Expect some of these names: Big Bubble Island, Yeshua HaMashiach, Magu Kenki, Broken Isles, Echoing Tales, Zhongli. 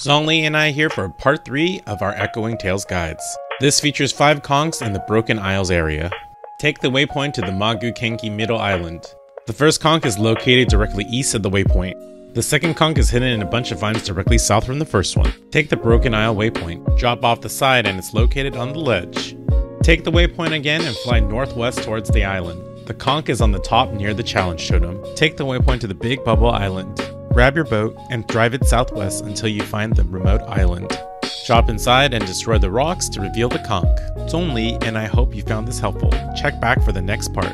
Zhongli and I here for part 3 of our Echoing Tales guides. This features 5 conchs in the Broken Isles area. Take the waypoint to the Magu Kenki middle island. The first conch is located directly east of the waypoint. The second conch is hidden in a bunch of vines directly south from the first one. Take the Broken Isle waypoint, drop off the side and it's located on the ledge. Take the waypoint again and fly northwest towards the island. The conch is on the top near the challenge totem. Take the waypoint to the Big Bubble Island. Grab your boat and drive it southwest until you find the remote island. Drop inside and destroy the rocks to reveal the conch. Zhongli and I hope you found this helpful. Check back for the next part.